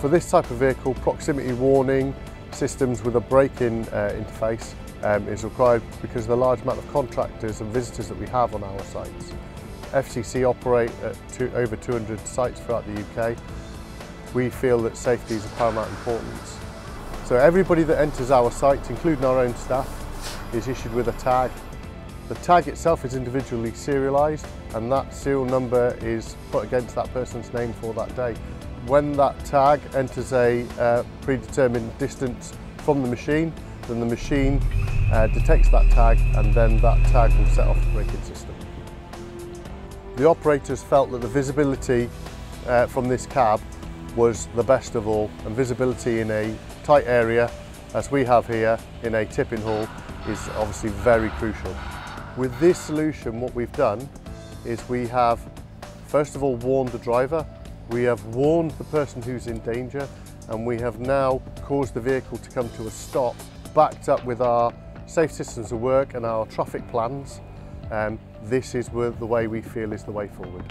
For this type of vehicle, proximity warning systems with a brake-in interface is required because of the large amount of contractors and visitors that we have on our sites. FCC operate at over 200 sites throughout the UK. We feel that safety is of paramount importance. So everybody that enters our sites, including our own staff, is issued with a tag. The tag itself is individually serialised, and that serial number is put against that person's name for that day. When that tag enters a predetermined distance from the machine, then the machine detects that tag, and then that tag will set off the braking system. The operators felt that the visibility from this cab was the best of all, and visibility in a tight area, as we have here in a tipping hall, is obviously very crucial. With this solution, what we've done is we have, first of all, warned the driver, we have warned the person who's in danger, and we have now caused the vehicle to come to a stop, backed up with our safe systems of work and our traffic plans. This is the way we feel is the way forward.